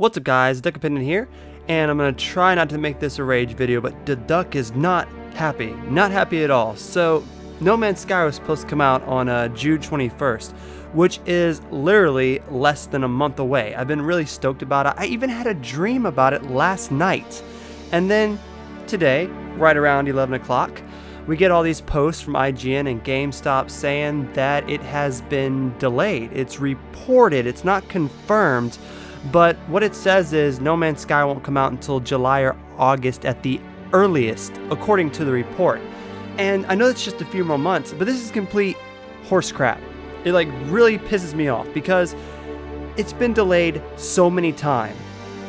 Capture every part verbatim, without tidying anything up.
What's up guys, Duck Opinion here, and I'm going to try not to make this a rage video, but the Duck is not happy, not happy at all. So No Man's Sky was supposed to come out on uh, June twenty-first, which is literally less than a month away. I've been really stoked about it. I even had a dream about it last night. And then today, right around eleven o'clock, we get all these posts from I G N and GameStop saying that it has been delayed. It's reported, it's not confirmed, but what it says is No Man's Sky won't come out until July or August at the earliest, according to the report. And I know it's just a few more months, but this is complete horse crap. It like really pisses me off because it's been delayed so many times.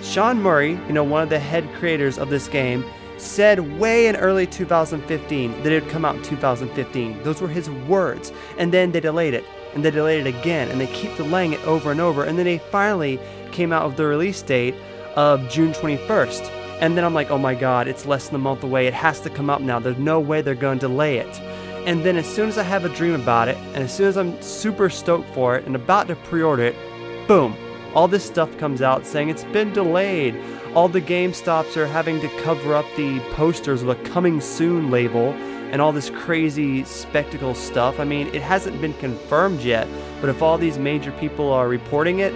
Sean Murray, you know, one of the head creators of this game, said way in early two thousand fifteen that it would come out in two thousand fifteen. Those were his words. And then they delayed it, and they delayed it again, and they keep delaying it over and over, and then they finally came out with the release date of June twenty-first. And then I'm like, oh my god, it's less than a month away, it has to come out now, there's no way they're going to delay it. And then as soon as I have a dream about it, and as soon as I'm super stoked for it and about to pre-order it, boom, all this stuff comes out saying it's been delayed. All the GameStops are having to cover up the posters with a coming soon label and all this crazy spectacle stuff. I mean, it hasn't been confirmed yet, but if all these major people are reporting it,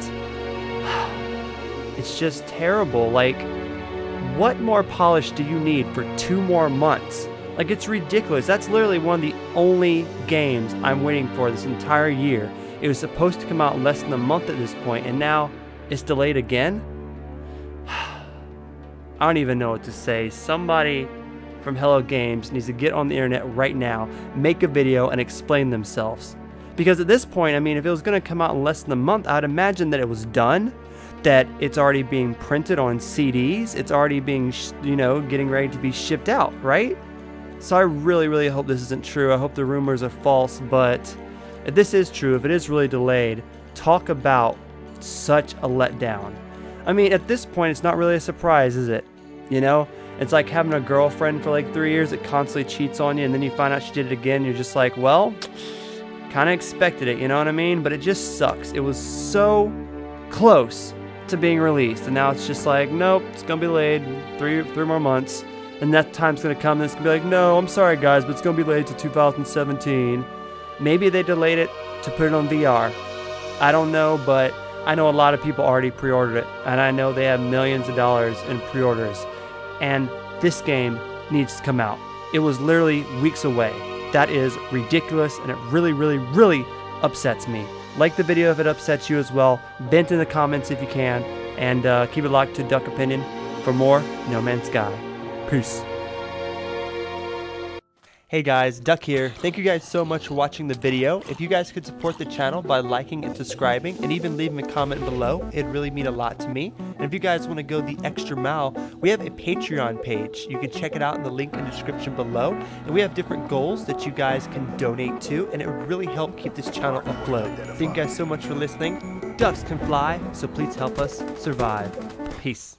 it's just terrible. Like, what more polish do you need for two more months? Like, it's ridiculous. That's literally one of the only games I'm waiting for this entire year. It was supposed to come out in less than a month at this point, and now it's delayed again? I don't even know what to say. Somebody from Hello Games needs to get on the internet right now, make a video, and explain themselves. Because at this point, I mean, if it was going to come out in less than a month, I'd imagine that it was done, that it's already being printed on C Ds, it's already being, sh you know, getting ready to be shipped out, right? So I really, really hope this isn't true. I hope the rumors are false, but if this is true, if it is really delayed, talk about such a letdown. I mean, at this point, it's not really a surprise, is it? You know, it's like having a girlfriend for like three years that constantly cheats on you, and then you find out she did it again, and you're just like, well, kind of expected it, you know what I mean? But it just sucks. It was so close to being released, and now it's just like, nope, it's gonna be delayed three, three more months, and that time's gonna come, and it's gonna be like, no, I'm sorry guys, but it's gonna be delayed to two thousand seventeen. Maybe they delayed it to put it on V R. I don't know, but I know a lot of people already pre-ordered it, and I know they have millions of dollars in pre-orders, and this game needs to come out. It was literally weeks away. That is ridiculous, and it really, really, really upsets me. Like the video if it upsets you as well, vent in the comments if you can, and uh, keep it locked to Duck Opinion for more No Man's Sky. Peace. Hey guys, Duck here. Thank you guys so much for watching the video. If you guys could support the channel by liking and subscribing and even leaving a comment below, it'd really mean a lot to me. And if you guys want to go the extra mile, we have a Patreon page. You can check it out in the link in the description below. And we have different goals that you guys can donate to, and it would really help keep this channel afloat. Thank you guys so much for listening. Ducks can fly, so please help us survive. Peace.